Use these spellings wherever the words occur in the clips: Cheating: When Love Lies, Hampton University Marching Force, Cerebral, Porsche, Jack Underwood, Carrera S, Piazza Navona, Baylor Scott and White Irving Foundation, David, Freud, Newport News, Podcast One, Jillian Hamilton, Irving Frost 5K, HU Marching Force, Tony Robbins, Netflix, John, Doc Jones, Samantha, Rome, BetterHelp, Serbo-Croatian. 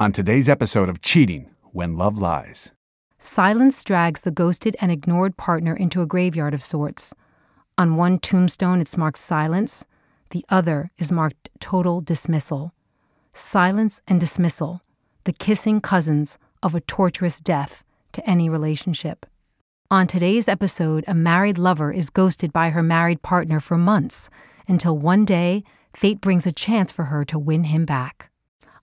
on today's episode of Cheating When Love Lies. Silence drags the ghosted and ignored partner into a graveyard of sorts. On one tombstone, it's marked silence. The other is marked total dismissal. Silence and dismissal, the kissing cousins of a torturous death to any relationship. On today's episode, a married lover is ghosted by her married partner for months, until one day, fate brings a chance for her to win him back.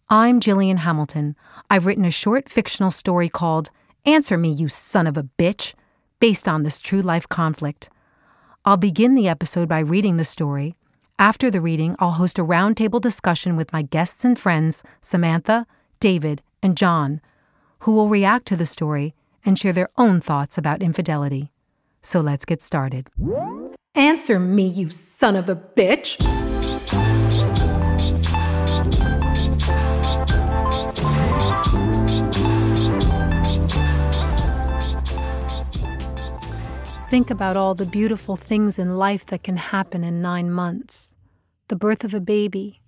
I'm Jillian Hamilton. I've written a short fictional story called Answer Me, You Son of a Bitch, based on this true-life conflict. I'll begin the episode by reading the story. After the reading, I'll host a roundtable discussion with my guests and friends, Samantha, David, and John, who will react to the story and share their own thoughts about infidelity. So let's get started. Answer me, you son of a bitch! Think about all the beautiful things in life that can happen in 9 months. The birth of a baby,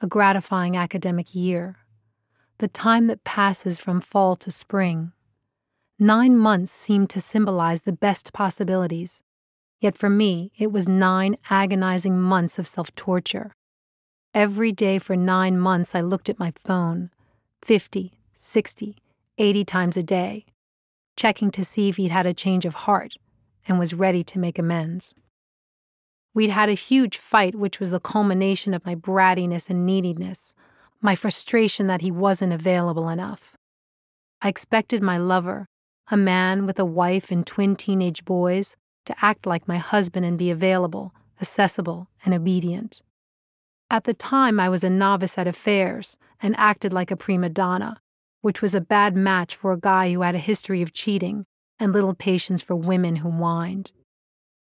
a gratifying academic year, the time that passes from fall to spring. 9 months seemed to symbolize the best possibilities, yet for me it was 9 agonizing months of self-torture. Every day for 9 months I looked at my phone, 50, 60, 80 times a day, checking to see if he'd had a change of heart and was ready to make amends. We'd had a huge fight, which was the culmination of my brattiness and neediness, my frustration that he wasn't available enough. I expected my lover, a man with a wife and twin teenage boys, to act like my husband and be available, accessible, and obedient. At the time, I was a novice at affairs and acted like a prima donna, which was a bad match for a guy who had a history of cheating and little patience for women who whined.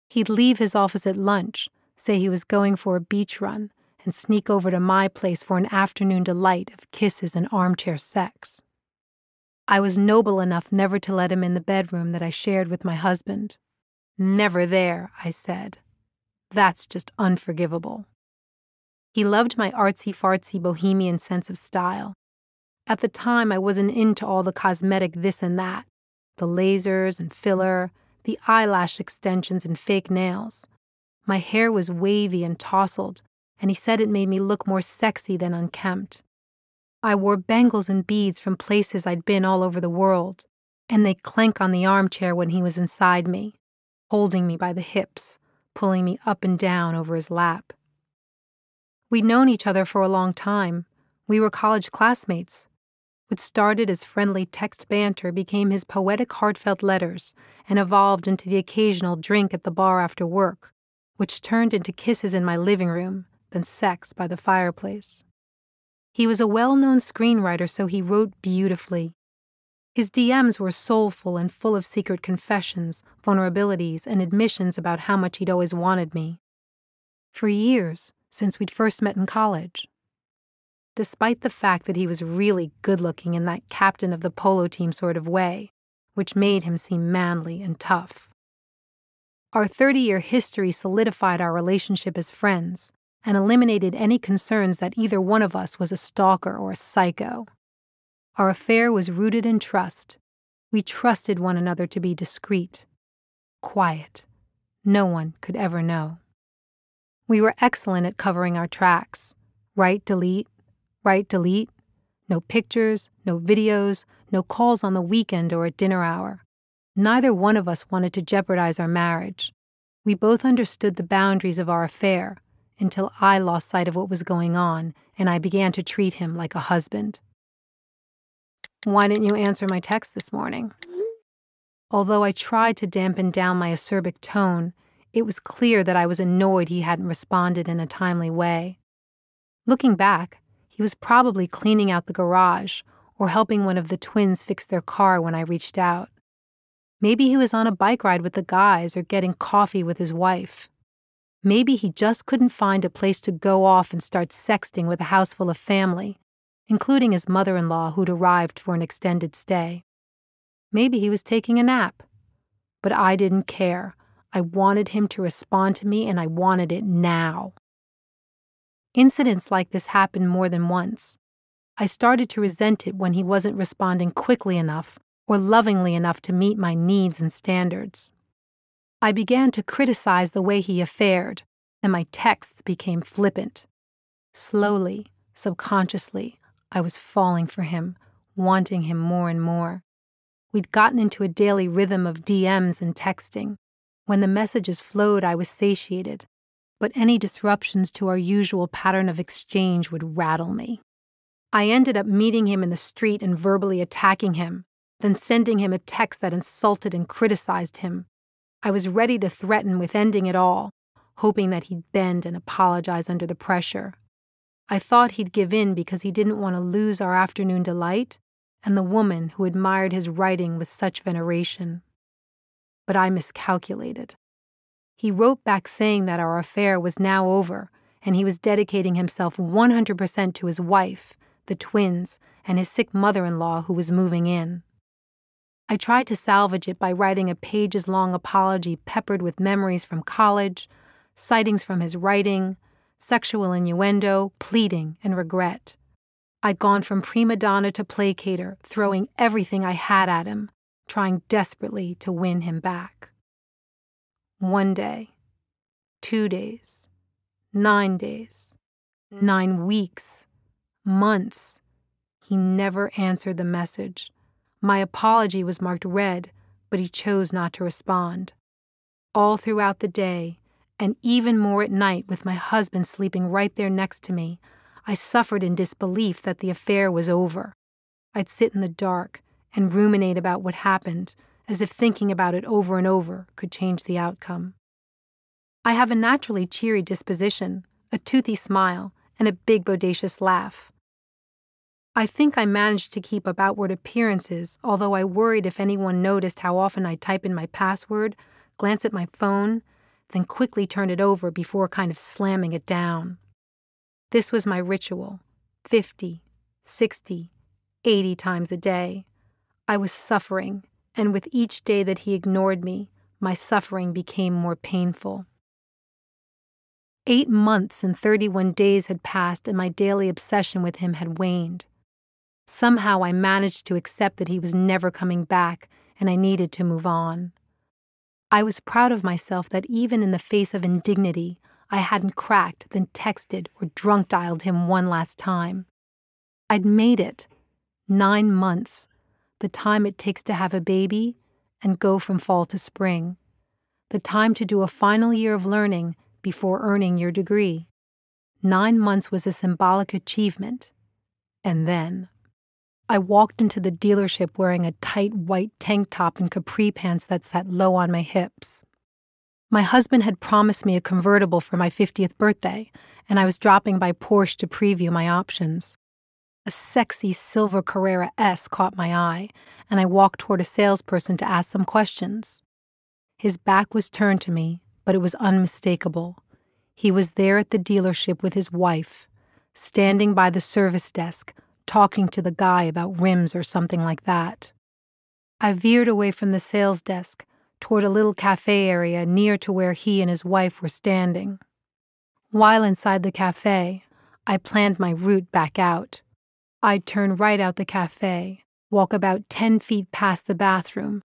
He'd leave his office at lunch, say he was going for a beach run, and sneak over to my place for an afternoon delight of kisses and armchair sex. I was noble enough never to let him in the bedroom that I shared with my husband. Never there, I said. That's just unforgivable. He loved my artsy-fartsy bohemian sense of style. At the time, I wasn't into all the cosmetic this and that, the lasers and filler, the eyelash extensions and fake nails. My hair was wavy and tousled, and he said it made me look more sexy than unkempt. I wore bangles and beads from places I'd been all over the world, and they clank on the armchair when he was inside me, holding me by the hips, pulling me up and down over his lap. We'd known each other for a long time. We were college classmates. What started as friendly text banter became his poetic, heartfelt letters and evolved into the occasional drink at the bar after work, which turned into kisses in my living room, then sex by the fireplace. He was a well-known screenwriter, so he wrote beautifully. His DMs were soulful and full of secret confessions, vulnerabilities, and admissions about how much he'd always wanted me. For years, since we'd first met in college. Despite the fact that he was really good-looking in that captain of the polo team sort of way, which made him seem manly and tough. Our 30-year history solidified our relationship as friends and eliminated any concerns that either one of us was a stalker or a psycho. Our affair was rooted in trust. We trusted one another to be discreet, quiet. No one could ever know. We were excellent at covering our tracks. Write, delete, write, delete. No pictures, no videos, no calls on the weekend or at dinner hour. Neither one of us wanted to jeopardize our marriage. We both understood the boundaries of our affair until I lost sight of what was going on and I began to treat him like a husband. Why didn't you answer my text this morning? Although I tried to dampen down my acerbic tone, it was clear that I was annoyed he hadn't responded in a timely way. Looking back, he was probably cleaning out the garage or helping one of the twins fix their car when I reached out. Maybe he was on a bike ride with the guys or getting coffee with his wife. Maybe he just couldn't find a place to go off and start sexting with a house full of family, including his mother-in-law who'd arrived for an extended stay. Maybe he was taking a nap. But I didn't care. I wanted him to respond to me, and I wanted it now. Incidents like this happened more than once. I started to resent it when he wasn't responding quickly enough or lovingly enough to meet my needs and standards. I began to criticize the way he fared, and my texts became flippant. Slowly, subconsciously, I was falling for him, wanting him more and more. We'd gotten into a daily rhythm of DMs and texting. When the messages flowed, I was satiated, but any disruptions to our usual pattern of exchange would rattle me. I ended up meeting him in the street and verbally attacking him, then sending him a text that insulted and criticized him. I was ready to threaten with ending it all, hoping that he'd bend and apologize under the pressure. I thought he'd give in because he didn't want to lose our afternoon delight and the woman who admired his writing with such veneration. But I miscalculated. He wrote back saying that our affair was now over and he was dedicating himself 100% to his wife, the twins, and his sick mother-in-law who was moving in. I tried to salvage it by writing a pages-long apology peppered with memories from college, sightings from his writing, sexual innuendo, pleading, and regret. I'd gone from prima donna to placater, throwing everything I had at him, trying desperately to win him back. 1 day, 2 days, 9 days, 9 weeks, months. He never answered the message. My apology was marked red, but he chose not to respond. All throughout the day, and even more at night with my husband sleeping right there next to me, I suffered in disbelief that the affair was over. I'd sit in the dark and ruminate about what happened, as if thinking about it over and over could change the outcome. I have a naturally cheery disposition, a toothy smile, and a big bodacious laugh. I think I managed to keep up outward appearances, although I worried if anyone noticed how often I type in my password, glance at my phone, then quickly turn it over before kind of slamming it down. This was my ritual, 50, 60, 80 times a day. I was suffering, and with each day that he ignored me, my suffering became more painful. 8 months and 31 days had passed and my daily obsession with him had waned. Somehow I managed to accept that he was never coming back and I needed to move on. I was proud of myself that even in the face of indignity, I hadn't cracked, then texted or drunk-dialed him one last time. I'd made it. 9 months, the time it takes to have a baby and go from fall to spring, the time to do a final year of learning before earning your degree. 9 months was a symbolic achievement. And then I walked into the dealership wearing a tight white tank top and capri pants that sat low on my hips. My husband had promised me a convertible for my 50th birthday, and I was dropping by Porsche to preview my options. A sexy silver Carrera S caught my eye, and I walked toward a salesperson to ask some questions. His back was turned to me, but it was unmistakable. He was there at the dealership with his wife, standing by the service desk, talking to the guy about rims or something like that. I veered away from the sales desk toward a little cafe area near to where he and his wife were standing. While inside the cafe, I planned my route back out. I'd turn right out the cafe, walk about 10 feet past the bathroom,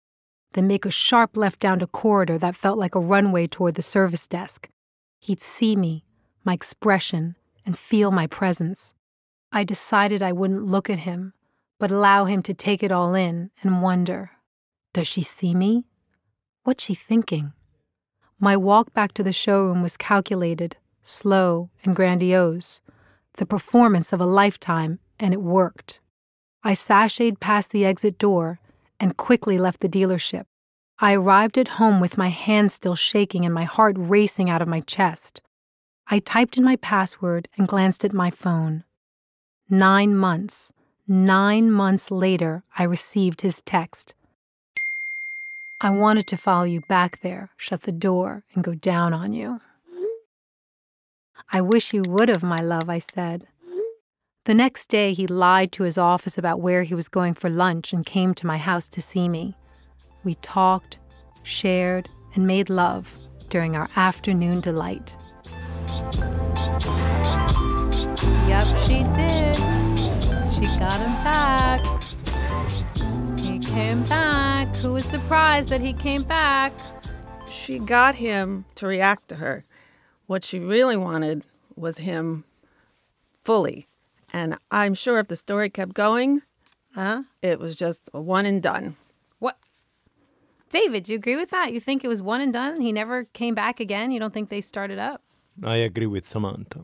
then make a sharp left down a corridor that felt like a runway toward the service desk. He'd see me, my expression, and feel my presence. I decided I wouldn't look at him, but allow him to take it all in and wonder, does she see me? What's she thinking? My walk back to the showroom was calculated, slow, and grandiose, the performance of a lifetime, and it worked. I sashayed past the exit door and quickly left the dealership. I arrived at home with my hands still shaking and my heart racing out of my chest. I typed in my password and glanced at my phone. 9 months, 9 months later, I received his text. I wanted to follow you back there, shut the door, and go down on you. I wish you would have, my love, I said. The next day, he lied to his office about where he was going for lunch and came to my house to see me. We talked, shared, and made love during our afternoon delight. Yep, she did. She got him back. He came back. Who was surprised that he came back? She got him to react to her. What she really wanted was him fully. And I'm sure if the story kept going, it was just a one and done. What? David, do you agree with that? You think it was one and done? He never came back again? You don't think they started up? I agree with Samantha.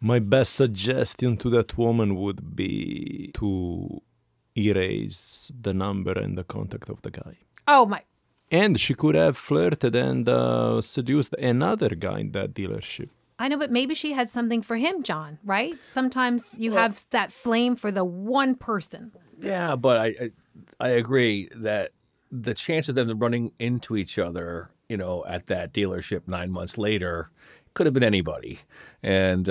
My best suggestion to that woman would be to erase the number and the contact of the guy. Oh, my. And she could have flirted and seduced another guy in that dealership. I know, but maybe she had something for him, John, right? Sometimes you have that flame for the one person. Yeah, but I agree that the chance of them running into each other, you know, at that dealership 9 months later... could have been anybody. And,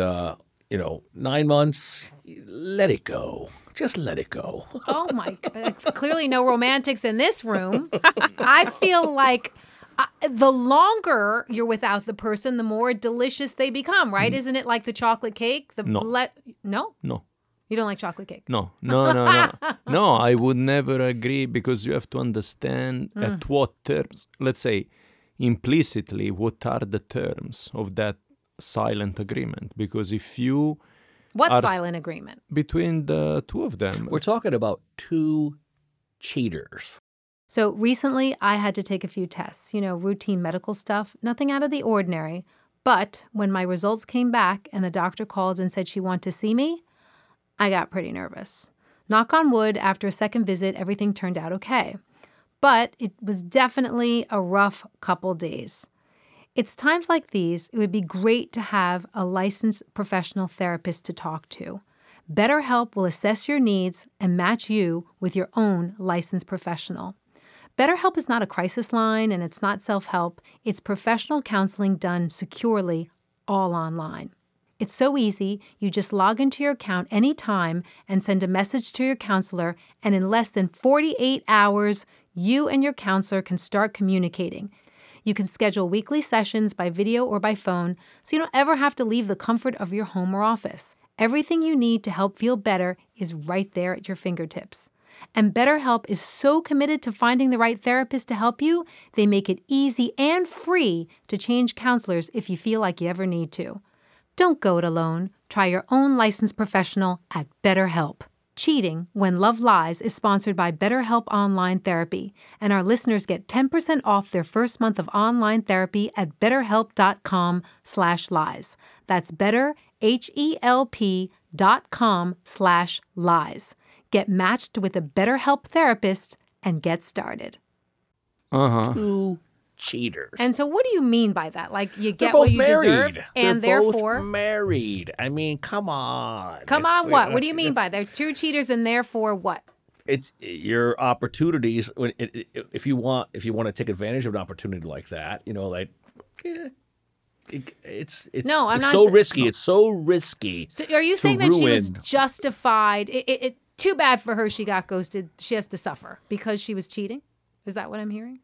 you know, 9 months, let it go. Just let it go. Oh, my. Clearly no romantics in this room. I feel like the longer you're without the person, the more delicious they become, right? Mm. Isn't it like the chocolate cake? The No? No. You don't like chocolate cake? No. No, I would never agree, because you have to understand at what terms, let's say, implicitly, what are the terms of that silent agreement? Because if you... What silent agreement? Between the two of them. We're talking about two cheaters. So recently, I had to take a few tests, you know, routine medical stuff, nothing out of the ordinary. But when my results came back and the doctor called and said she wanted to see me, I got pretty nervous. Knock on wood, after a second visit, everything turned out okay. But it was definitely a rough couple days. It's times like these, it would be great to have a licensed professional therapist to talk to. BetterHelp will assess your needs and match you with your own licensed professional. BetterHelp is not a crisis line and it's not self-help. It's professional counseling done securely, all online. It's so easy, you just log into your account anytime and send a message to your counselor, and in less than 48 hours, you and your counselor can start communicating. You can schedule weekly sessions by video or by phone, so you don't ever have to leave the comfort of your home or office. Everything you need to help feel better is right there at your fingertips. And BetterHelp is so committed to finding the right therapist to help you, they make it easy and free to change counselors if you feel like you ever need to. Don't go it alone. Try your own licensed professional at BetterHelp. Cheating When Love Lies is sponsored by BetterHelp Online Therapy, and our listeners get 10% off their first month of online therapy at betterhelp.com/lies. That's betterhelp.com/lies. Get matched with a BetterHelp therapist and get started. Two cheaters. And so what do you mean by that? Like, you get what you deserve, and therefore... They're both married. I mean, come on. Come on, what? What do you mean by that? Two cheaters, and therefore what? It's your opportunities. If you want to take advantage of an opportunity like that, you know, like... It's so risky. It's so risky. So are you saying that she was justified? Too bad for her she got ghosted. She has to suffer because she was cheating? Is that what I'm hearing?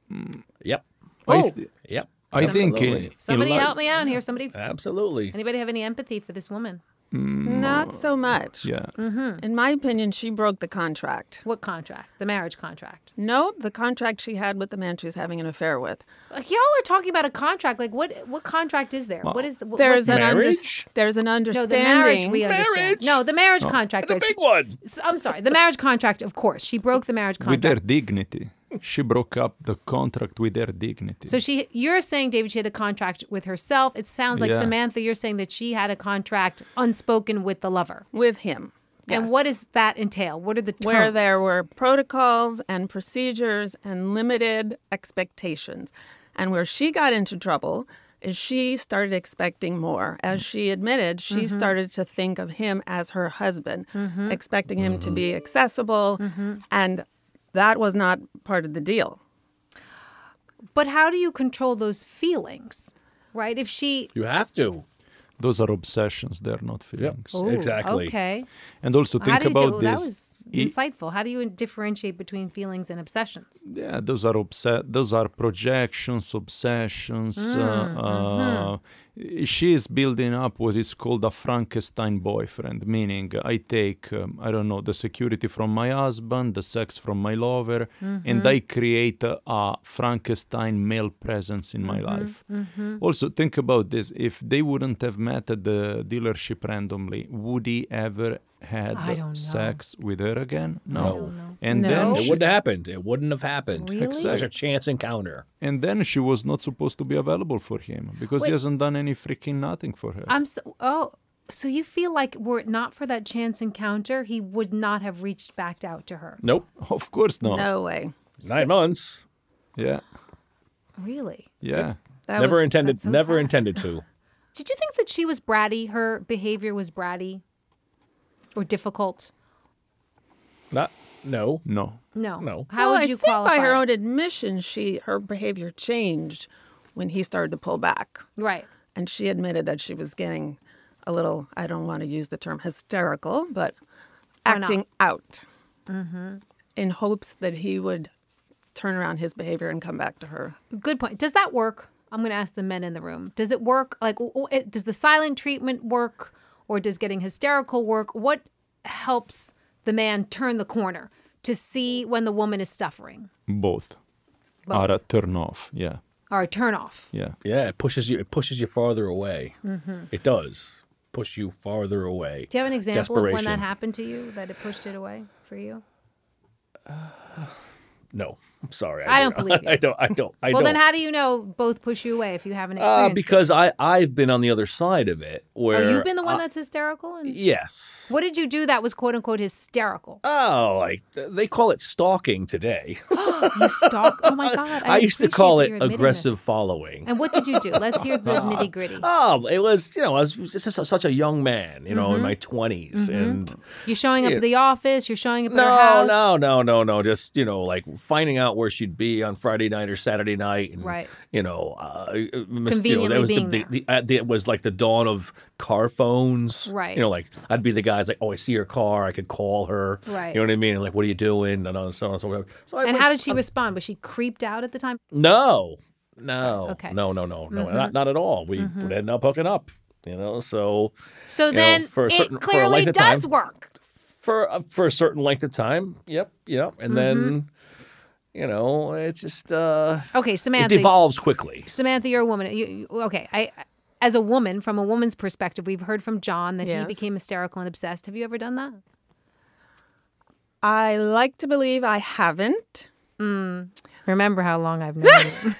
Yep. Oh, yep. I think somebody help me out here. Somebody, absolutely. Anybody have any empathy for this woman? Not so much. Yeah. Mm-hmm. In my opinion, she broke the contract. What contract? The marriage contract? No, the contract she had with the man she was having an affair with. Like, y'all are talking about a contract. Like, what contract is there? Well, what is the there's an understanding. No, the marriage we understand. Marriage? No, the marriage contract. The big one. I'm sorry. The marriage contract. Of course, she broke the marriage contract with their dignity. She broke up the contract with their dignity. So you're saying, David, she had a contract with herself. It sounds like, Samantha, you're saying that she had a contract unspoken with the lover. With him. Yes. And what does that entail? What are the terms? Where there were protocols and procedures and limited expectations. And where she got into trouble is she started expecting more. As she admitted, she started to think of him as her husband, expecting him to be accessible and... That was not part of the deal. But how do you control those feelings, right? If she... You have to. Those are obsessions. They're not feelings. Yep. Ooh, exactly. Okay. And also think about this. That was insightful. How do you differentiate between feelings and obsessions? Yeah, those are projections, obsessions. she is building up what is called a Frankenstein boyfriend, meaning I take, I don't know, the security from my husband, the sex from my lover, and I create a Frankenstein male presence in my life. Also, think about this. If they wouldn't have met at the dealership randomly, would he ever had sex with her again? No. And then it wouldn't have happened. It wouldn't have happened. Really? Exactly. Such a chance encounter. And then she was not supposed to be available for him because he hasn't done any freaking nothing for her. So you feel like were it not for that chance encounter, he would not have reached back out to her? Nope. Of course not. No way. 9 months. Yeah. Really? Yeah. That never was, intended. So never sad. Intended to. Did you think that she was bratty? Her behavior was bratty? Or difficult? No. How would you qualify? I think by her own admission, her behavior changed when he started to pull back. Right. And she admitted that she was getting a little, I don't want to use the term hysterical, but acting out in hopes that he would turn around his behavior and come back to her. Good point. Does that work? I'm going to ask the men in the room. Does it work? Like, does the silent treatment work? Or does getting hysterical work? What helps the man turn the corner to see when the woman is suffering? Both. Are a turn off, yeah. Are a turn off. Yeah. Yeah, it pushes you farther away. It does push you farther away. Do you have an example of when that happened to you, that it pushed it away for you? No. I'm sorry. I don't believe you. I don't. Well, then how do you know both push you away if you haven't experienced it? Because I've been on the other side of it. Oh, you've been the one that's hysterical? Yes. What did you do that was quote-unquote hysterical? Oh, like, they call it stalking today. You stalk? Oh, my God. I used to call it aggressive following. And what did you do? Let's hear the nitty-gritty. Oh, it was, you know, I was just such a young man, you know, in my 20s. And you're showing up at the office? You're showing up at her house? No. Just, you know, like finding out where she'd be on Friday night or Saturday night, and you know, it was like the dawn of car phones, you know, like I'd be the guy that's like, oh, I see her car, I could call her, you know what I mean, and like, what are you doing, and so on and so forth. So how did she respond? Was she creeped out at the time? No, not at all. We would end up hooking up, you know. So then it clearly does work for a certain length of time. Yep, and then. You know, it's just okay, Samantha. It devolves quickly. Samantha, you're a woman. As a woman, from a woman's perspective, we've heard from John that he became hysterical and obsessed. Have you ever done that? I like to believe I haven't. Remember how long I've known you.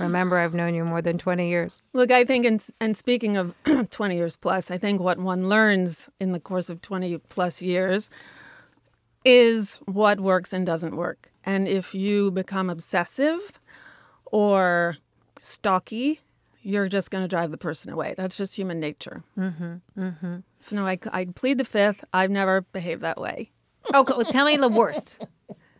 Remember, I've known you more than 20 years. Look, I think, and speaking of 20 years plus, I think what one learns in the course of 20 plus years is what works and doesn't work. And if you become obsessive or stalky, you're just going to drive the person away. That's just human nature. So no, I plead the fifth. I've never behaved that way. Okay, well, tell me the worst.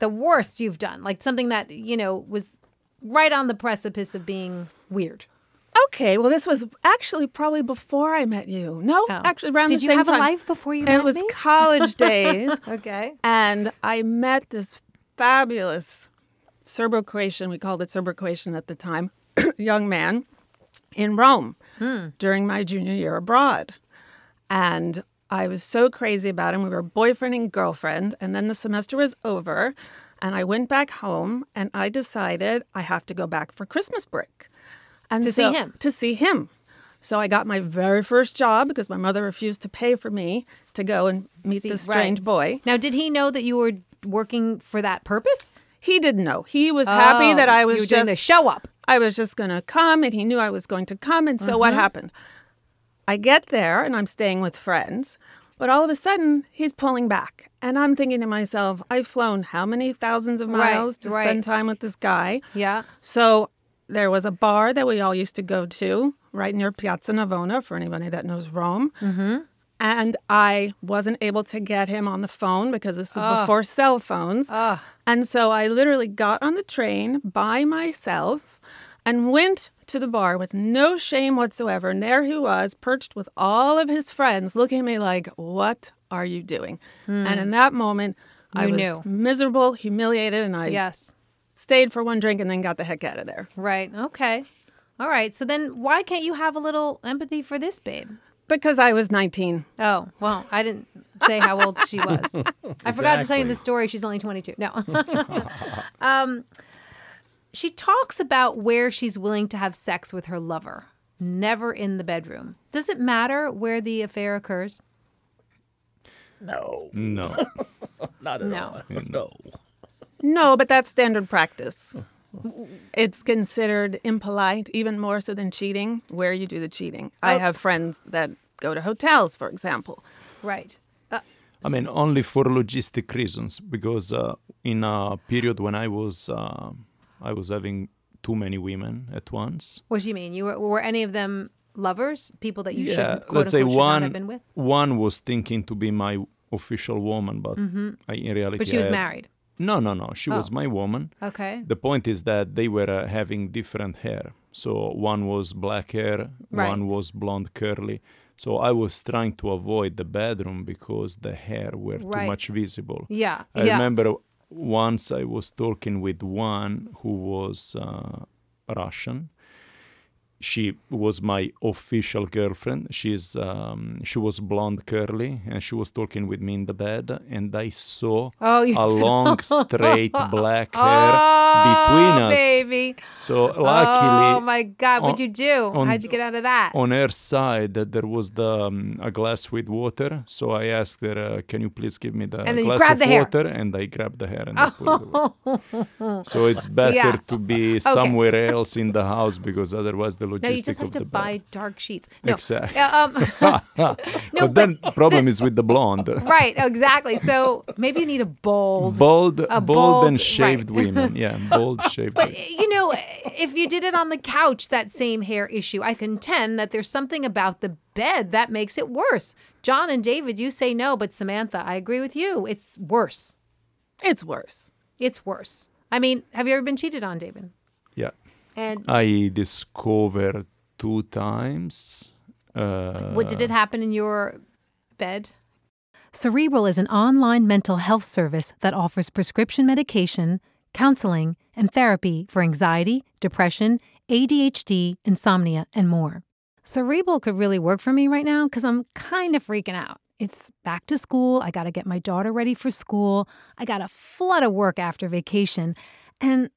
The worst you've done. Like something that, you know, was right on the precipice of being weird. Okay, well, this was actually probably before I met you. Actually around the same time. Did you have a life before you met me? It was college days. Okay. And I met this fabulous Serbo-Croatian, we called it Serbo-Croatian at the time, young man in Rome during my junior year abroad. And I was so crazy about him. We were boyfriend and girlfriend. And then the semester was over. And I went back home. And I decided I have to go back for Christmas break. And to see him. So I got my very first job because my mother refused to pay for me to go and meet this strange boy. Now, did he know that you were working for that purpose? He didn't know. He was happy that I was just doing the show up. I was just going to come, and he knew I was going to come. And so what happened? I get there, and I'm staying with friends. But all of a sudden, he's pulling back. And I'm thinking to myself, I've flown how many thousands of miles to spend time with this guy? Yeah. So there was a bar that we all used to go to right near Piazza Navona, for anybody that knows Rome. And I wasn't able to get him on the phone because this was before cell phones. And so I literally got on the train by myself and went to the bar with no shame whatsoever. And there he was, perched with all of his friends, looking at me like, what are you doing? And in that moment, I was miserable, humiliated, and I stayed for one drink and then got the heck out of there. Right. Okay. All right. So then why can't you have a little empathy for this babe? Because I was 19. Oh, well, I didn't say how old she was. Exactly. I forgot to tell you the story. She's only 22. No. She talks about where she's willing to have sex with her lover. Never in the bedroom. Does it matter where the affair occurs? No. No. Not at all. No. No, but that's standard practice. It's considered impolite, even more so than cheating, where you do the cheating. Oh. I have friends that go to hotels, for example. Right. I mean, only for logistic reasons, because in a period when I was having too many women at once. What do you mean? Were any of them lovers? People that you should, quote unquote, should not have been with? One was thinking to be my official woman, but in reality... But she was married. No, no, no. She was my woman. Okay. The point is that they were having different hair. So one was black hair, one was blonde curly. So I was trying to avoid the bedroom because the hair were too much visible. Yeah. I remember once I was talking with one who was Russian. She was my official girlfriend. She was blonde, curly, and she was talking with me in the bed. And I saw a long, straight black hair between us. Baby. So luckily, oh my God, what'd you do? How'd you get out of that? On her side, there was a glass with water. So I asked her, "Can you please give me the glass of water?" And I grabbed the hair and I put it away. So it's better to be somewhere else in the house, because otherwise no, you just have to buy dark sheets. No. Exactly. No, but then the problem is with the blonde. Right, exactly. So maybe you need a bold and shaved women. Yeah, bold shaved. But you know, if you did it on the couch, that same hair issue, I contend that there's something about the bed that makes it worse. John and David, you say no, but Samantha, I agree with you. It's worse. It's worse. It's worse. I mean, have you ever been cheated on, David? Yeah. And I discovered 2 times. Did it happen in your bed? Cerebral is an online mental health service that offers prescription medication, counseling, and therapy for anxiety, depression, ADHD, insomnia, and more. Cerebral could really work for me right now because I'm kind of freaking out. It's back to school. I got to get my daughter ready for school. I got a flood of work after vacation. And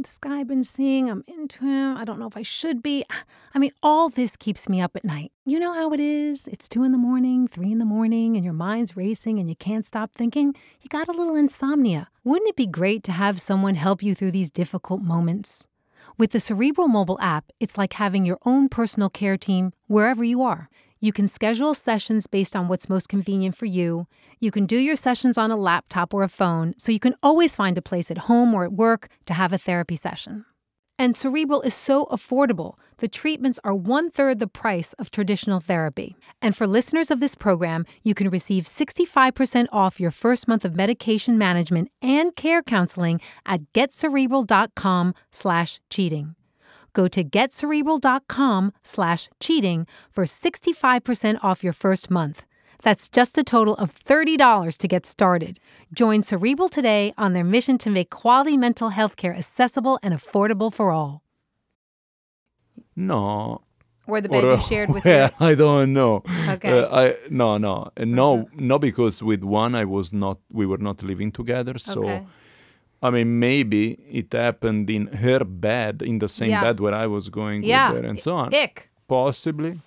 this guy I've been seeing, I'm into him. I don't know if I should be. I mean, all this keeps me up at night. You know how it is. It's 2 in the morning, 3 in the morning, and your mind's racing and you can't stop thinking. You got a little insomnia. Wouldn't it be great to have someone help you through these difficult moments? With the Cerebral mobile app, it's like having your own personal care team wherever you are. You can schedule sessions based on what's most convenient for you. You can do your sessions on a laptop or a phone, so you can always find a place at home or at work to have a therapy session. And Cerebral is so affordable. The treatments are 1/3 the price of traditional therapy. And for listeners of this program, you can receive 65% off your first month of medication management and care counseling at getcerebral.com/cheating. Go to getcerebral.com/cheating for 65% off your first month. That's just a total of $30 to get started. Join Cerebral today on their mission to make quality mental health care accessible and affordable for all. No. Or the bed you shared with her? I don't know. Okay. No, because with one we were not living together, so... Okay. I mean, maybe it happened in her bed, in the same bed where I was going with her and so on. Ick. Possibly.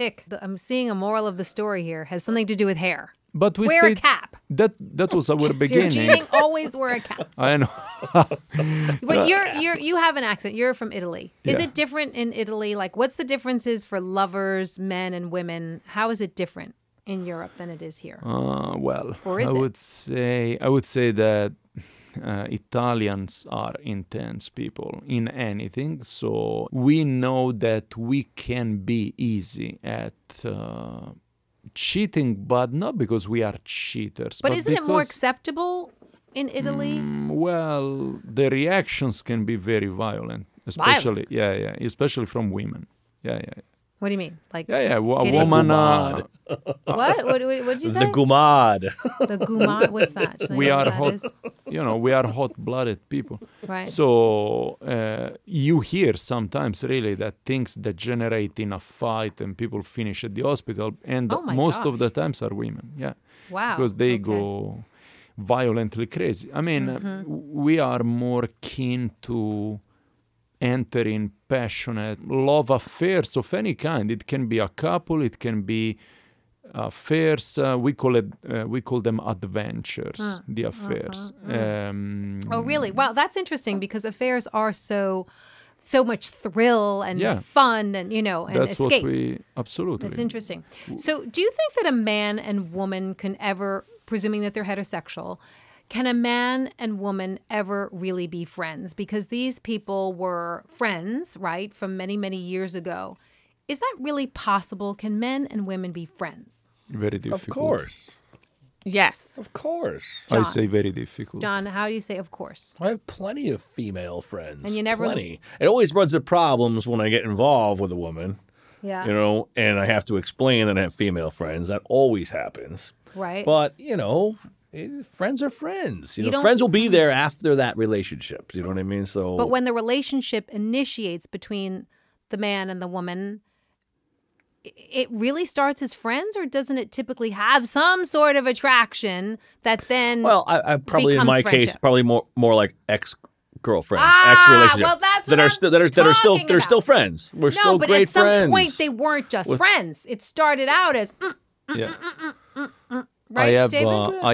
Ick. I'm seeing a moral of the story here. Has something to do with hair. But wear a cap. That was our beginning. Cheating, always wear a cap. I know. But you have an accent. You're from Italy. Is it different in Italy? Like, what's the differences for lovers, men and women? How is it different in Europe than it is here? I would say that Italians are intense people in anything, so we know that we can be easy at cheating, but not because we are cheaters. But isn't it more acceptable in Italy? Well, the reactions can be very violent, especially from women. Yeah, yeah. What do you mean? Like well, a woman. What did you say? The gumad. The gumad. What's that? We are hot. You know, we are hot-blooded people. Right. So you hear sometimes really that things that generate in a fight and people finish at the hospital, and most of the times are women. Yeah. Wow. Because they go violently crazy. I mean, we are more keen to enter in passionate love affairs of any kind. It can be a couple, it can be affairs. We call them adventures, the affairs. Oh, really? Wow, that's interesting, because affairs are so much thrill and fun, and you know, and that's escape. What we, absolutely. That's interesting. So, do you think that a man and woman can ever, presuming that they're heterosexual, can a man and woman ever really be friends? Because these people were friends, right, from many, many years ago. Is that really possible? Can men and women be friends? Very difficult. Of course. Yes. Of course. John, I say very difficult. John, how do you say of course? I have plenty of female friends. And you never... Plenty. It always runs into problems when I get involved with a woman. Yeah. You know, and I have to explain that I have female friends. That always happens. Right. But, you know... Friends are friends. You know, friends will be there after that relationship. You know what I mean? So, but when the relationship initiates between the man and the woman, it really starts as friends, or doesn't it typically have some sort of attraction that then? Well, I probably in my case probably more like ex-girlfriends, ex-relationship. Well, that's what they're still friends. We're still great friends. No, but at some point they weren't just friends. It started out as. Right, I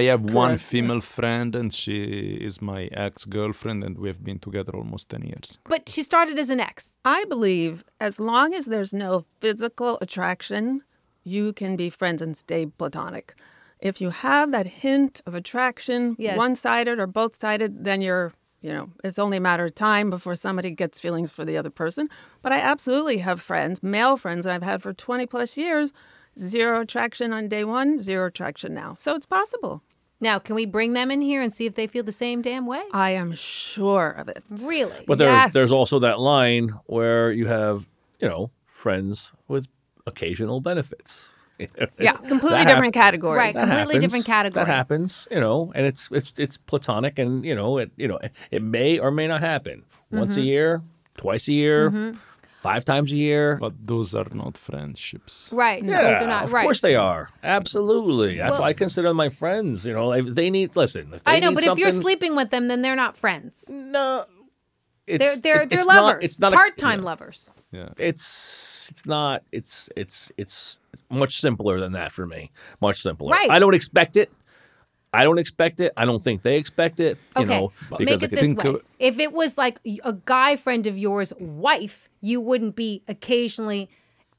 have one female friend, and she is my ex-girlfriend, and we've been together almost 10 years. But she started as an ex. I believe as long as there's no physical attraction, you can be friends and stay platonic. If you have that hint of attraction, one-sided or both-sided, then you're, you know, it's only a matter of time before somebody gets feelings for the other person. But I absolutely have friends, male friends that I've had for 20-plus years. Zero attraction on day one, zero attraction now. So it's possible. Now, can we bring them in here and see if they feel the same damn way? I am sure of it. Really? But there's also that line where you have, you know, friends with occasional benefits. Yeah, completely different category. Right, completely different category. That happens, you know, and it's platonic, and you know, it may or may not happen. Once a year, twice a year. Five times a year. But those are not friendships. Right. No, yeah, those are not. Of course they are. Absolutely. That's why I consider my friends. You know, if they need, listen. If they I know, need but something... if you're sleeping with them, then they're not friends. No. They're lovers. It's not part-time lovers. Yeah. It's much simpler than that for me. Much simpler. Right. I don't expect it. I don't expect it. I don't think they expect it. You know, because make it this way. If it was like a guy friend of yours' wife, you wouldn't be occasionally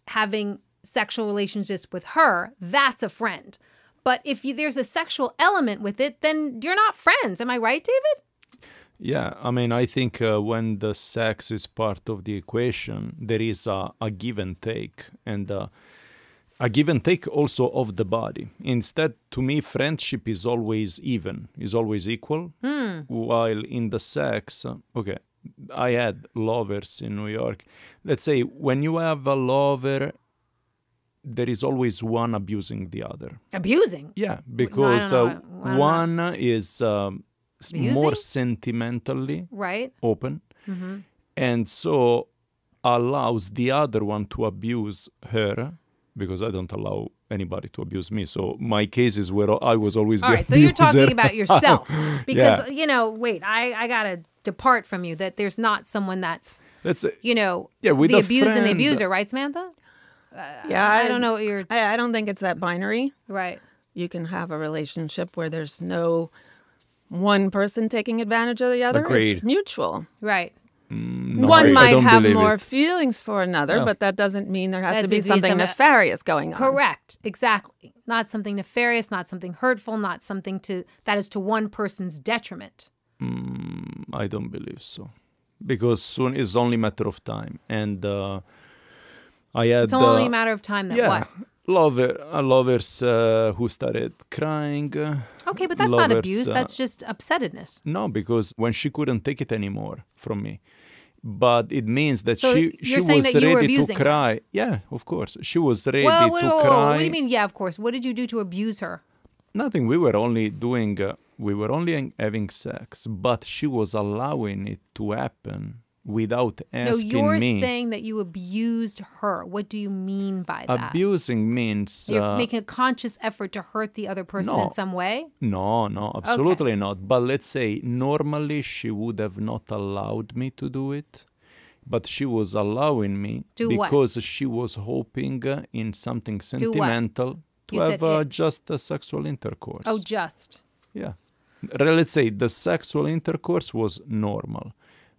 having sexual relationships with her. That's a friend. But if there's a sexual element with it, then you're not friends. Am I right, David? Yeah. I mean, I think when the sex is part of the equation, there is a give and take. And... a give and take also of the body. Instead, to me, friendship is always even, is always equal. While in the sex, okay, I had lovers in New York. Let's say when you have a lover, there is always one abusing the other. Abusing? Yeah, because one is more sentimentally open. And so allows the other one to abuse her. Because I don't allow anybody to abuse me. So my cases where I was always the abuser. All right, so you're talking about yourself. Because, you know, wait, I got to depart from you that there's not someone that's you know, the abuse and the abuser. Right, Samantha? Yeah. I don't know what you're... I don't think it's that binary. Right. You can have a relationship where there's no one person taking advantage of the other. Agreed. It's mutual. Right. No, one might have more feelings for another, but that doesn't mean there has to be something nefarious going on. Correct. Exactly. Not something nefarious, not something hurtful, not something that is to one person's detriment. I don't believe so. Because soon it's only a matter of time. And it's only a matter of time that what? Lovers who started crying. Okay, but that's not abuse. That's just upsettedness. No, because when she couldn't take it anymore from me, But it means that so she was ready to cry. Yeah, of course. She was ready to cry. What do you mean, yeah, of course? What did you do to abuse her? Nothing. We were only doing, we were only having sex, but she was allowing it to happen without asking me. No, you're saying that you abused her. What do you mean by that? Abusing means... You're making a conscious effort to hurt the other person in some way? No, no, absolutely not. But let's say, normally she would have not allowed me to do it, but she was allowing me because she was hoping in something sentimental to have just a sexual intercourse. Oh, just. Yeah. Let's say the sexual intercourse was normal.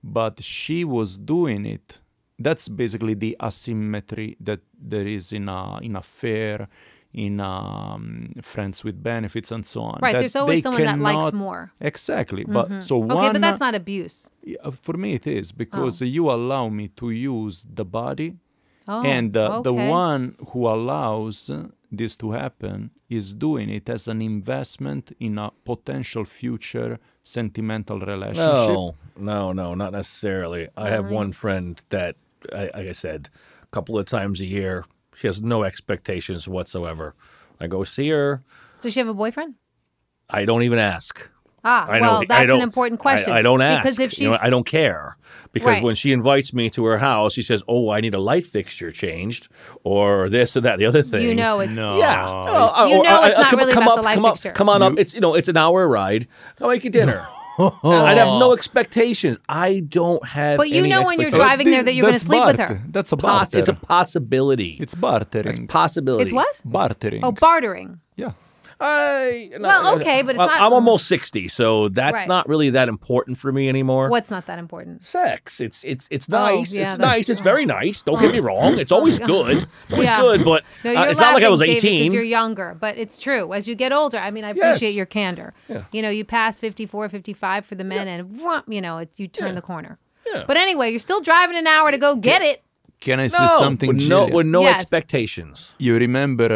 But she was doing it. That's basically the asymmetry that there is in an affair, in friends with benefits and so on. Right, that there's always someone that likes more. Exactly. But, so okay, but that's not abuse. For me it is, because you allow me to use the body, and the one who allows this to happen is doing it as an investment in a potential future sentimental relationship. No, not necessarily. I have one friend that, like I said, a couple of times a year, she has no expectations whatsoever. I go see her. Does she have a boyfriend? I don't even ask. Ah, well, that's an important question. I don't ask. Because if she's... You know, I don't care. Because when she invites me to her house, she says, oh, I need a light fixture changed, or this or that, the other thing. You know it's... No. Yeah. You know it's not really about the light fixture. Come on up. It's, you know, it's an hour ride. I'll make you dinner. I'd have no expectations. I don't have any expectations. But you know when you're driving there that you're going to sleep with her. That's a barter. It's a possibility. It's bartering. It's a possibility. It's what? Bartering. Oh, bartering. Yeah. But it's not... I'm almost 60, so that's not really that important for me anymore. What's not that important? Sex. It's nice. Yeah, it's nice. It's very nice. Don't get me wrong. It's always good. It's always good, but it's not like I was 18. David, because you're younger, but it's true. As you get older, I mean, I appreciate your candor. Yeah. You know, you pass 54, 55 for the men, and you know, you turn the corner. Yeah. But anyway, you're still driving an hour to go get it. Can I say something? With no expectations. You remember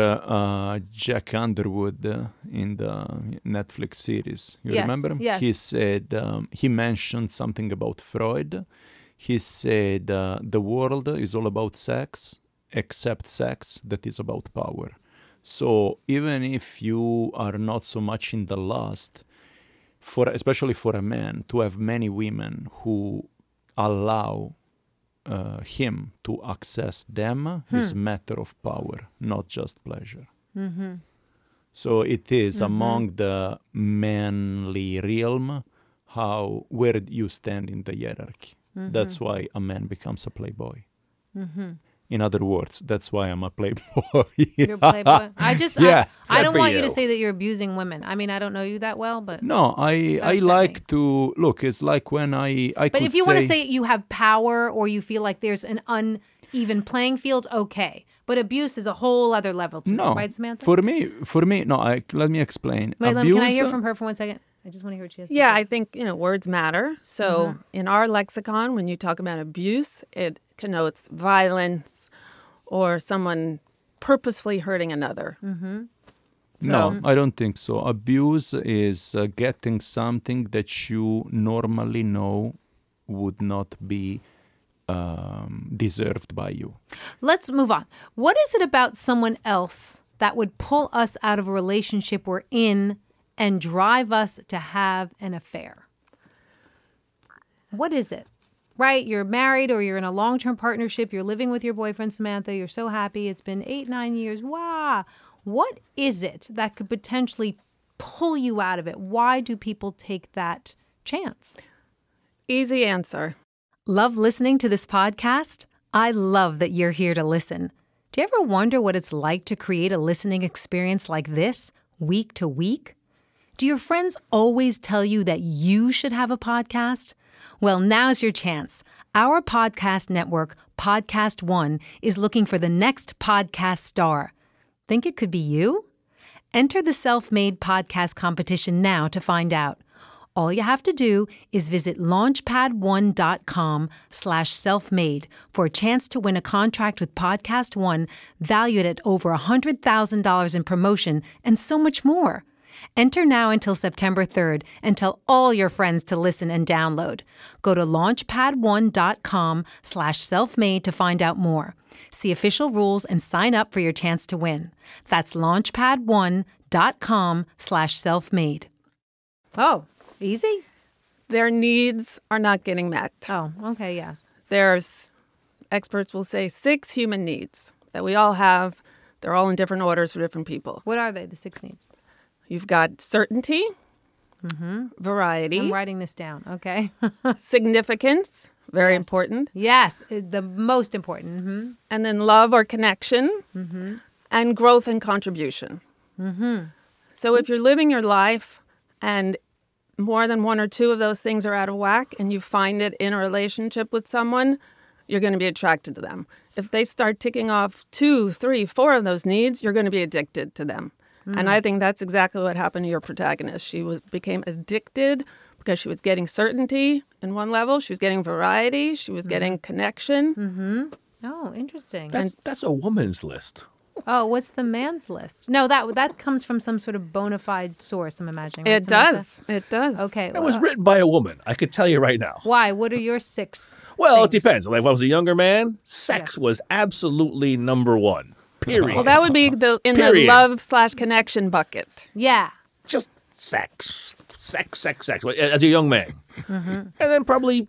Jack Underwood in the Netflix series? You remember him? Yes. He said, he mentioned something about Freud. He said, the world is all about sex, except sex that is about power. So even if you are not so much in the lust, especially for a man, to have many women who allow him to access them is a matter of power, not just pleasure. So it is among the manly realm where you stand in the hierarchy. That's why a man becomes a playboy. In other words, that's why I'm a playboy. You're a playboy. I don't want you to say that you're abusing women. I mean, I don't know you that well, but no, I like to look. It's like when I but if you want to say you have power or you feel like there's an uneven playing field, okay. But abuse is a whole other level to me, right, Samantha? For me, no. Let me explain. Wait, can I hear from her for one second? I just want to hear what she has to say. I think, you know, words matter. So in our lexicon, when you talk about abuse, it connotes violence, or someone purposefully hurting another. So, no, I don't think so. Abuse is getting something that you normally know would not be deserved by you. Let's move on. What is it about someone else that would pull us out of a relationship we're in and drive us to have an affair? What is it? Right, you're married or you're in a long-term partnership. You're living with your boyfrind, Samantha. You're so happy. It's been 8, 9 years. Wow. What is it that could potentially pull you out of it? Why do people take that chance? Easy answer. Love listening to this podcast? I love that you're here to listen. Do you ever wonder what it's like to create a listening experience like this, week to week? Do your friends always tell you that you should have a podcast? Well, now's your chance. Our podcast network, Podcast One, is looking for the next podcast star. Think it could be you? Enter the Self-Made Podcast competition now to find out. All you have to do is visit launchpadone.com/selfmade for a chance to win a contract with Podcast One valued at over $100,000 in promotion and so much more. Enter now until September 3rd and tell all your friends to listen and download. Go to launchpadone.com/selfmade to find out more. See official rules and sign up for your chance to win. That's launchpadone.com/selfmade. Oh, easy. Their needs are not getting met. Oh, okay, yes. There's, experts will say, 6 human needs that we all have. They're all in different orders for different people. What are they, the 6 needs? You've got certainty, variety. I'm writing this down, okay. Significance, very important. Yes, the most important. And then love or connection, and growth and contribution. So if you're living your life and more than 1 or 2 of those things are out of whack and you find it in a relationship with someone, you're going to be attracted to them. If they start ticking off 2, 3, 4 of those needs, you're going to be addicted to them. And I think that's exactly what happened to your protagonist. She became addicted because she was getting certainty in one level. She was getting variety. She was getting connection. Oh, interesting. That's a woman's list. Oh, what's the man's list? No, that comes from some sort of bona fide source, I'm imagining. Right, It does. Okay. It was written by a woman. I could tell you right now. Why? What are your 6 Well, things? It depends. Like, if I was a younger man, sex was absolutely #1. Period. Well, that would be in the love/connection bucket. Yeah. Just sex. Sex, sex, sex. As a young man. And then probably...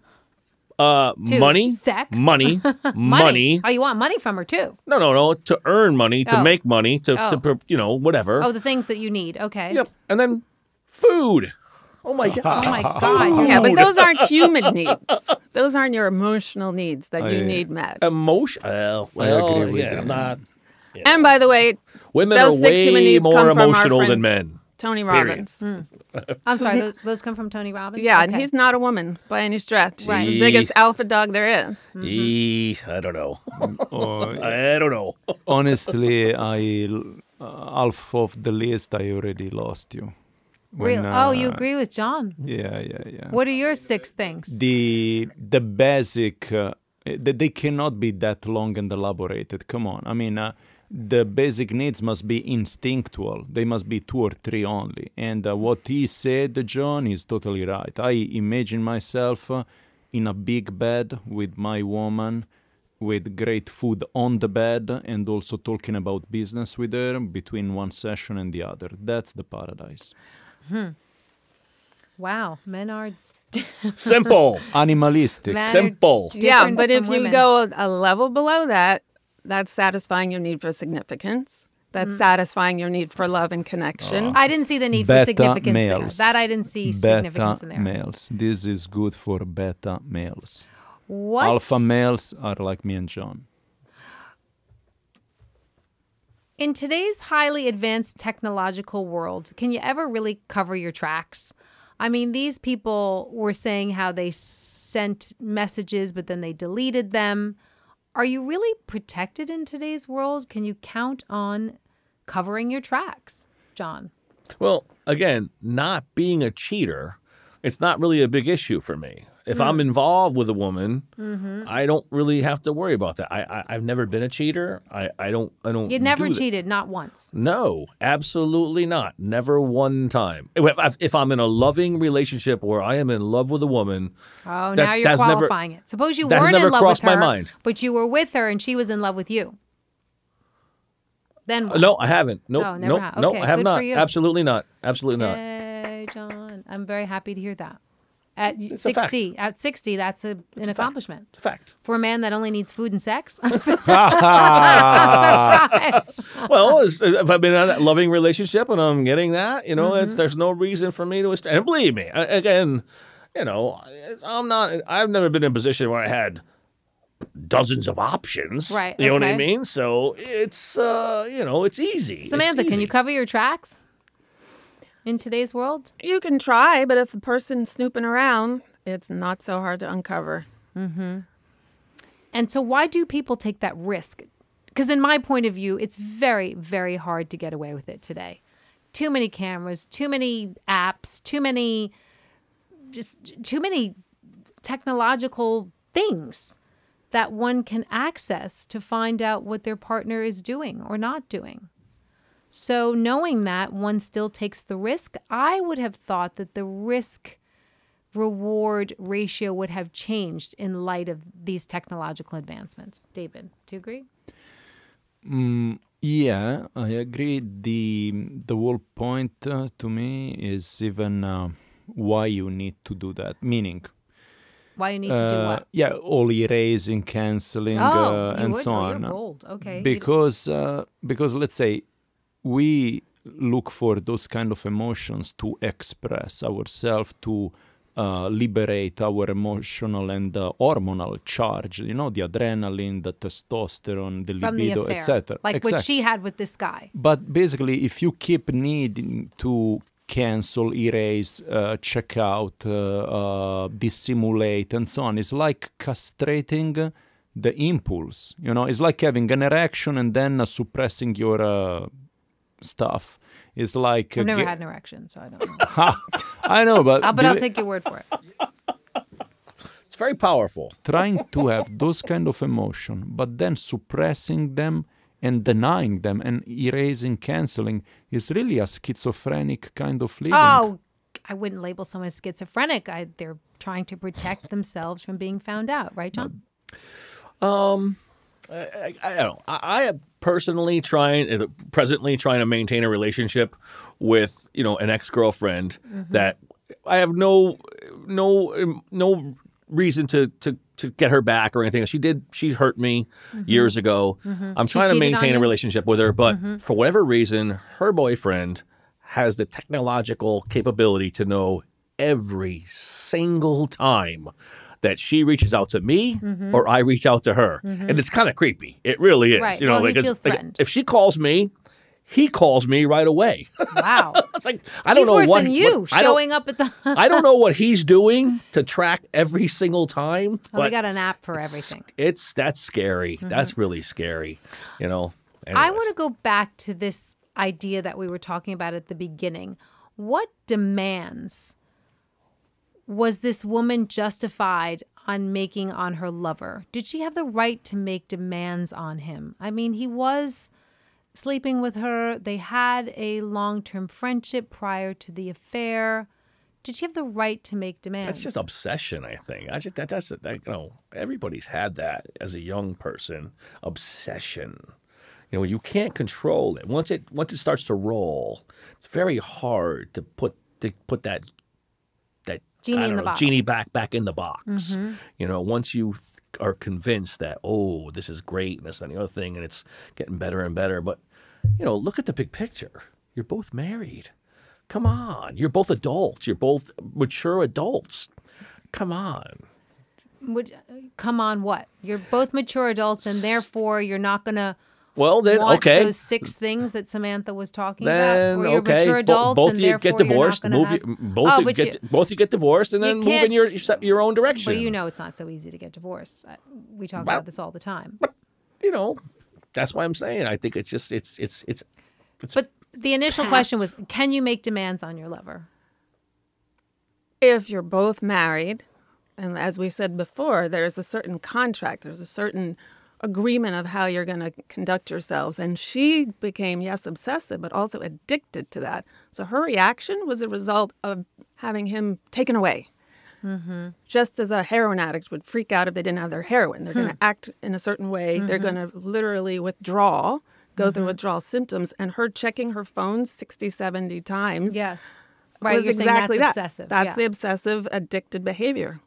money, sex, money. Oh, you want money from her too? No, no, no. To earn money, to make money, to you know, whatever. Oh, the things that you need. Okay. Yep. And then food. Oh my god. Oh my god. Yeah, but those aren't human needs. Those aren't your emotional needs that you need met. Emotion. Well, yeah, I'm not. You know. And by the way, women those are 6 human needs more emotional than men. Tony Robbins. I'm sorry, those come from Tony Robbins? Yeah, and he's not a woman by any stretch. Right. He's the biggest alpha dog there is. I don't know. I don't know. Honestly, half of the list, I already lost you. Really? Oh, you agree with John? Yeah, yeah, yeah. What are your 6 things? The basic, they cannot be that long and elaborated. Come on. I mean... the basic needs must be instinctual. They must be 2 or 3 only. And what he said, John, is totally right. I imagine myself in a big bed with my woman, with great food on the bed, and also talking about business with her between one session and the other. That's the paradise. Wow, men are... simple. Animalistic. Men simple. Yeah, but if you go a level below that, that's satisfying your need for significance. That's satisfying your need for love and connection. I didn't see the need for significance there. That I didn't see significance in there. Males. This is good for beta males. What? Alpha males are like me and John. In today's highly advanced technological world, can you ever really cover your tracks? I mean, these people were saying how they sent messages, but then they deleted them. Are you really protected in today's world? Can you count on covering your tracks, John? Well, again, not being a cheater, it's not really a big issue for me. If I'm involved with a woman, I don't really have to worry about that. I've never been a cheater. I don't. You never cheated, not once. No, absolutely not. Never one time. If I'm in a loving relationship where I am in love with a woman, oh, now you're qualifying it. Suppose you weren't in love with her, but you were with her and she was in love with you. Then what? No, I haven't. Nope, no, never have. Okay, no, I have not. Absolutely not. Absolutely not. John, I'm very happy to hear that. At 60, at 60, that's an accomplishment. It's a fact. For a man that only needs food and sex? I'm surprised. Well, if I've been in a loving relationship and I'm getting that, you know, there's no reason for me to... And believe me, again, you know, I've never been in a position where I had dozens of options. Right. You know what I mean? So it's, you know, it's easy. Samantha, can you cover your tracks? In today's world? You can try, but if the person's snooping around, it's not so hard to uncover. And so why do people take that risk? Because in my point of view, it's very, very hard to get away with it today. Too many cameras, too many apps, too many technological things that one can access to find out what their partner is doing or not doing. So knowing that one still takes the risk, I would have thought that the risk-reward ratio would have changed in light of these technological advancements. David, do you agree? Yeah, I agree. The whole point to me is even why you need to do that, meaning... Why you need to do what? Yeah, all erasing, canceling, and so on. Okay. Because let's say we look for those kind of emotions to express ourselves, to liberate our emotional and hormonal charge. You know, the adrenaline, the testosterone, the libido, etc. Like what she had with this guy. But basically, if you keep needing to cancel, erase, check out, dissimulate, and so on. It's like castrating the impulse. You know, it's like having an erection and then suppressing your stuff. It's like... I've never had an erection, so I don't know. I know, but... but I'll take your word for it. It's very powerful. Trying to have those kind of emotion, but then suppressing them and denying them and erasing, canceling is really a schizophrenic kind of living. Oh, I wouldn't label someone as schizophrenic. They're trying to protect themselves from being found out, right, John? I don't know. I am personally presently trying to maintain a relationship with, you know, an ex-girlfriend that I have no reason to get her back or anything. She hurt me years ago. I'm trying to maintain a relationship with her, but for whatever reason, her boyfriend has the technological capability to know every single time that she reaches out to me or I reach out to her. And it's kind of creepy. It really is. Right. You know, well, like if she calls me, he calls me right away. Wow. It's like, I don't know what... He's worse than you, showing up at the... I don't know what he's doing to track every single time. Oh, we got an app for everything. That's scary. That's really scary, you know. Anyways. I want to go back to this idea that we were talking about at the beginning. What demands was this woman justified on making on her lover? Did she have the right to make demands on him? I mean, he was... sleeping with her. They had a long-term friendship prior to the affair. Did she have the right to make demands? That's just obsession, I think. You know, everybody's had that as a young person. Obsession. You know, you can't control it. Once it starts to roll, it's very hard to put that genie back in the box. You know, once you are convinced that, oh, this is great and this and the other thing and it's getting better and better. But, you know, look at the big picture. You're both married. Come on. You're both adults. You're both mature adults. Come on. Come on what? You're both mature adults and therefore you're not going to... Well, then, okay. Those 6 things that Samantha was talking about. You're mature adults, both of you get divorced. Both you get divorced, and then move in your own direction. But you know, it's not so easy to get divorced. We talk about this all the time. But, you know, that's why I'm saying I think it's just it's. But the initial question was, can you make demands on your lover? If you're both married, and as we said before, there's a certain contract. There's a certain agreement of how you're going to conduct yourselves. And she became, yes, obsessive, but also addicted to that. So her reaction was a result of having him taken away. Just as a heroin addict would freak out if they didn't have their heroin. They're going to act in a certain way. They're going to literally withdraw, go through withdrawal symptoms. And her checking her phone 60, 70 times was exactly that. Obsessive. That's the obsessive, addicted behavior.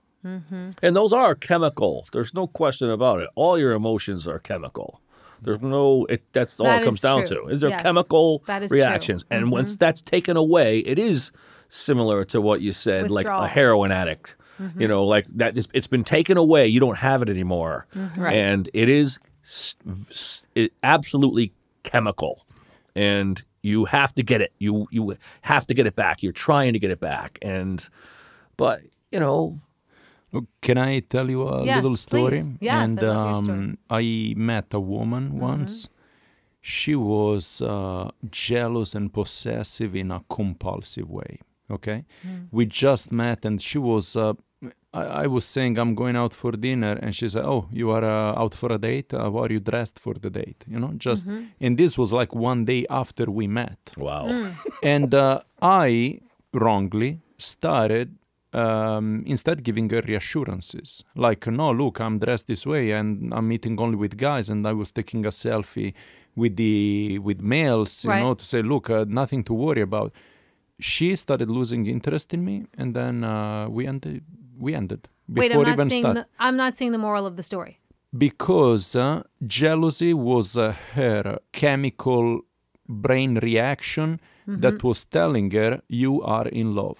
And those are chemical. There's no question about it. All your emotions are chemical. There's no, that's all it comes down to. They're chemical reactions. And once that's taken away, it is similar to what you said, like a heroin addict. You know, like that, it's been taken away. You don't have it anymore. And it is absolutely chemical. And you have to get it. You have to get it back. You're trying to get it back. But, you know, can I tell you a little story? Please. Yes, and I love your story. I met a woman once. She was jealous and possessive in a compulsive way. We just met, and she was I was saying I'm going out for dinner, and she said, "Oh, you are out for a date? How are you dressed for the date?" You know, just and this was like one day after we met. Wow! And I wrongly started instead giving her reassurances, like, "No, look, I'm dressed this way, and I'm meeting only with guys, and I was taking a selfie with males, you know, to say, look, nothing to worry about." She started losing interest in me, and then we ended before even starting. I'm not seeing the moral of the story. Because jealousy was her chemical brain reaction that was telling her, you are in love.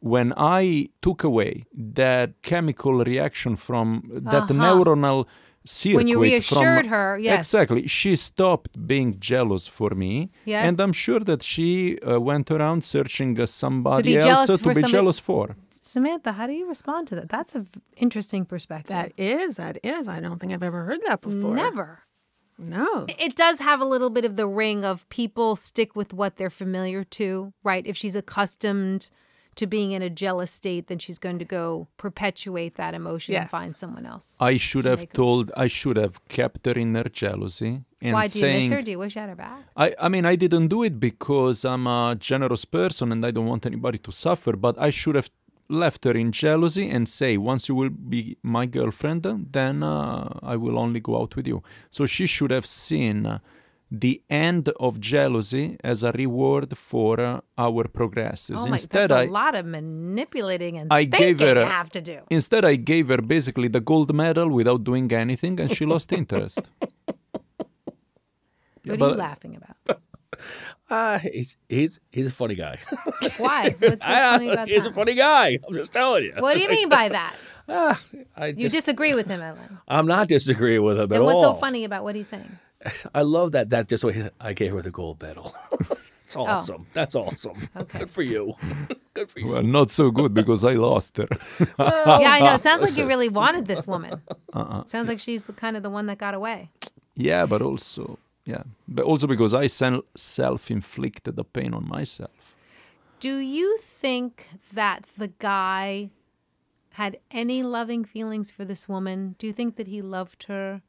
When I took away that chemical reaction from that neuronal circuit. When you reassured her, yes. Exactly. She stopped being jealous for me. Yes. And I'm sure that she went around searching somebody else to be jealous for. Samantha, how do you respond to that? That's an interesting perspective. That is, I don't think I've ever heard that before. Never. No. It does have a little bit of the ring of people stick with what they're familiar to, right? If she's accustomed to being in a jealous state, then she's going to go perpetuate that emotion and find someone else. I should have told, I should have kept her in her jealousy. And why do you miss her? Do you wish you had her back? I mean, I didn't do it because I'm a generous person and I don't want anybody to suffer, but I should have left her in jealousy and say, once you will be my girlfriend, then I will only go out with you. So she should have seen the end of jealousy as a reward for our progresses. Oh my, instead, that's a lot of manipulating and thinking you have to do. Instead, I gave her basically the gold medal without doing anything, and she lost interest. What are you laughing about? He's a funny guy. Why? What's so funny about that? He's a funny guy. I'm just telling you. What do you mean by that? You disagree with him, Ellen. I'm not disagreeing with him at all. And what's so funny about what he's saying? I love that. That just way I gave her the gold medal. It's awesome. Oh. That's awesome. Okay. Good for you. Good for you. Well, not so good because I lost her. Well, yeah, I know. It sounds like you really wanted this woman. Sounds like she's the kind of the one that got away. Yeah, but also, because I self-inflicted the pain on myself. Do you think that the guy had any loving feelings for this woman? Do you think that he loved her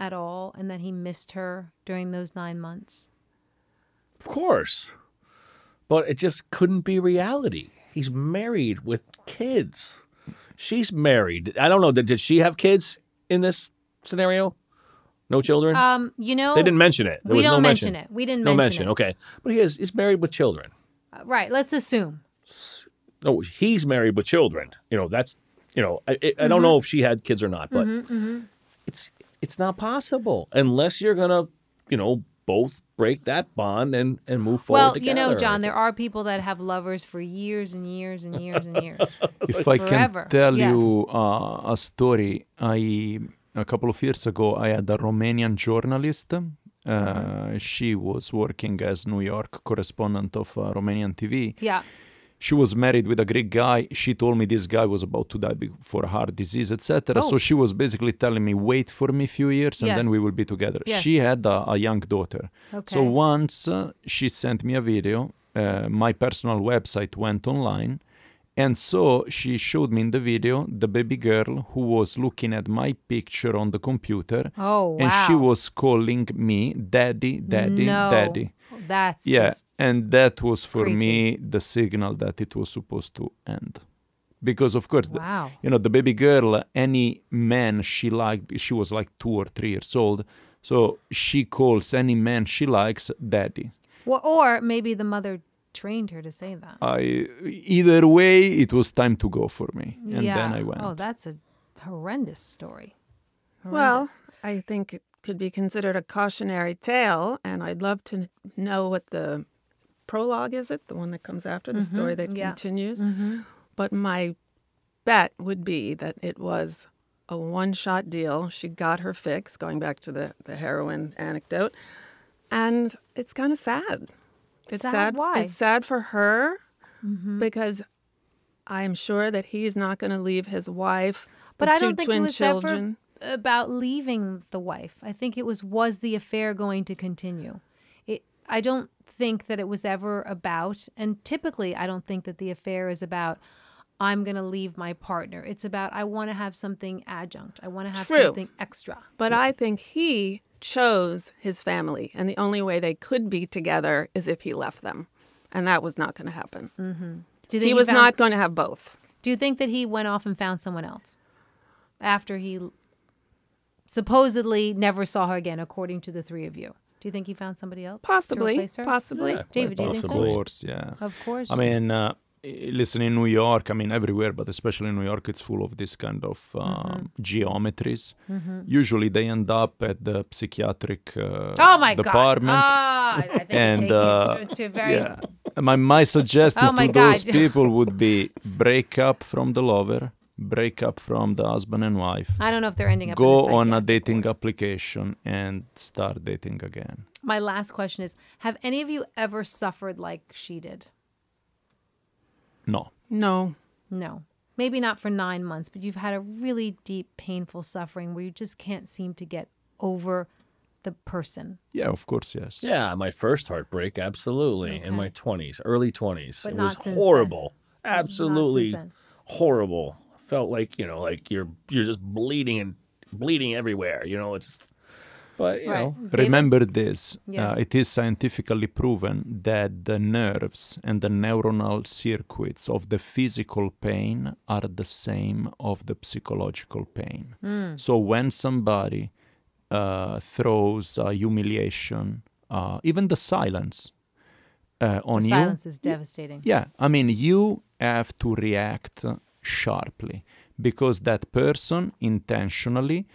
at all, and that he missed her during those 9 months? Of course. But it just couldn't be reality. He's married with kids. She's married. I don't know. Did she have kids in this scenario? No children? You know, they didn't mention it. There was no mention. We didn't mention it. No mention. Okay. But he is married with children. Right. Let's assume. No, he's married with children. You know, that's, you know, I don't know if she had kids or not, but it's not possible unless you're going to, you know, both break that bond and move forward together. Well, you know, John, there are people that have lovers for years and years and years and years. If I can tell you a story, a couple of years ago, I had a Romanian journalist. She was working as New York correspondent of Romanian TV. Yeah. She was married with a Greek guy. She told me this guy was about to die for heart disease, etc. Oh. So she was basically telling me, wait for me a few years and then we will be together. Yes. She had a young daughter. Okay. So once she sent me a video, my personal website went online. And so she showed me in the video the baby girl who was looking at my picture on the computer. Oh, wow. And she was calling me daddy, daddy, daddy. That's just and that was for creepy. Me the signal that it was supposed to end, because of course, you know, the baby girl, any man she liked, she was like 2 or 3 years old, so she calls any man she likes daddy. Well, or maybe the mother trained her to say that. Either way, it was time to go for me, and then I went. Oh, that's a horrendous story. Horrendous. Well, I think it could be considered a cautionary tale, and I'd love to know what the prologue is, the one that comes after the story that continues. But my bet would be that it was a one-shot deal. She got her fix, going back to the heroin anecdote, and it's kind of sad. It's sad. Why? It's sad for her because I'm sure that he's not going to leave his wife, but I don't think it was children. About leaving the wife. I think it was the affair going to continue? I don't think that it was ever about, and typically I don't think that the affair is about, I'm going to leave my partner. It's about, I want to have something adjunct. I want to have something extra. But I think he chose his family, and the only way they could be together is if he left them. And that was not going to happen. Mm-hmm. He was not going to have both. Do you think that he went off and found someone else after he supposedly never saw her again, according to the three of you? Do you think he found somebody else? Possibly. To replace her? Possibly. Yeah, David, do you think so? Of course, yeah. Of course. I mean, listen, in New York, I mean, everywhere, but especially in New York, it's full of this kind of geometries. Mm-hmm. Usually they end up at the psychiatric department. Oh, I think and to very... Yeah. My suggestion to those people would be break up from the lover, break up from the husband and wife. I don't know if they're ending up. Go on a dating application and start dating again. My last question is, have any of you ever suffered like she did? No. No. No. Maybe not for 9 months, but you've had a really deep, painful suffering where you just can't seem to get over the person. Yeah, of course, yes. Yeah, my first heartbreak, absolutely, in my 20s, early 20s. But it was horrible. Then. Absolutely horrible. Felt like, you know, like you're just bleeding and bleeding everywhere, you know, it's just, but you know. David? Remember this, it is scientifically proven that the nerves and the neuronal circuits of the physical pain are the same of the psychological pain. Mm. So when somebody throws humiliation, even the silence on you. The silence is devastating. Yeah, I mean, you have to react sharply because that person intentionally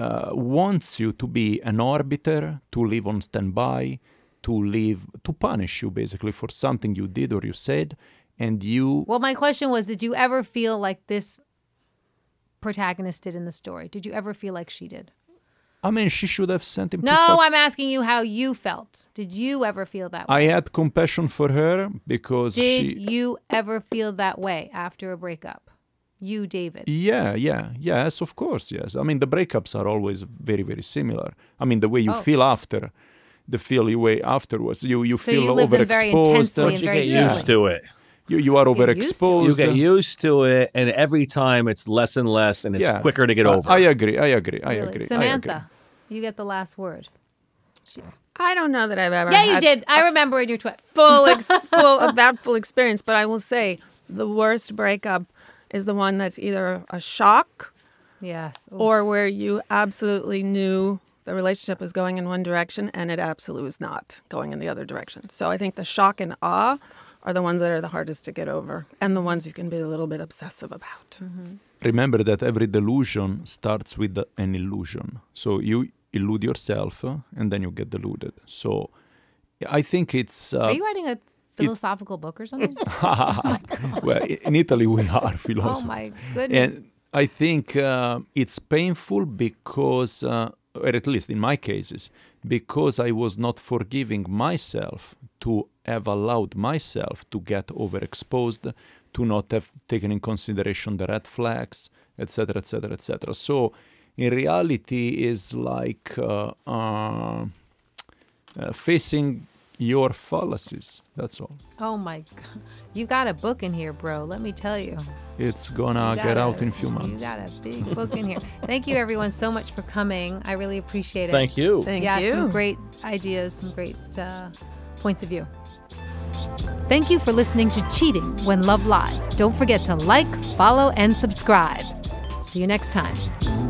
wants you to be an arbiter, to live on standby, to punish you basically for something you did or you said, and you... Well, my question was, did you ever feel like this protagonist did in the story? Did you ever feel like she did? I mean, she should have sent him to fuck. I'm asking you how you felt. Did you ever feel that way? I had compassion for her because Did you ever feel that way after a breakup? You, David? Yeah, yeah. Yes, of course, yes. I mean, the breakups are always very, very similar. I mean, the way you feel after, the feel you way afterwards. You so feel you live overexposed. Very intensely and you very get used to it. You are overexposed. You get used to it, and every time it's less and less, and it's quicker to get over. I agree. I agree. I really? Agree. Samantha, you get the last word. I don't know that I've ever. Yeah, you did. I remember in your tweet. full experience. But I will say the worst breakup is the one that's either a shock, or where you absolutely knew the relationship was going in one direction and it absolutely was not going in the other direction. So I think the shock and awe are the ones that are the hardest to get over and the ones you can be a little bit obsessive about. Mm-hmm. Remember that every delusion starts with an illusion. So you illude yourself and then you get deluded. So I think it's... Are you writing a philosophical book or something? Oh well, in Italy we are philosophers. Oh my goodness. And I think it's painful because... or at least in my cases, because I was not forgiving myself to have allowed myself to get overexposed, to not have taken in consideration the red flags, etc., etc., etc. So, in reality, is like facing your fallacies. That's all. Oh my God, you got a book in here, bro. Let me tell you, it's gonna get out in a few months. You got a big book in here. Thank you, everyone, so much for coming. I really appreciate it. Thank you. Thank you. Some great ideas, some great points of view. Thank you for listening to Cheating When Love Lies. Don't forget to like, follow, and subscribe. See you next time.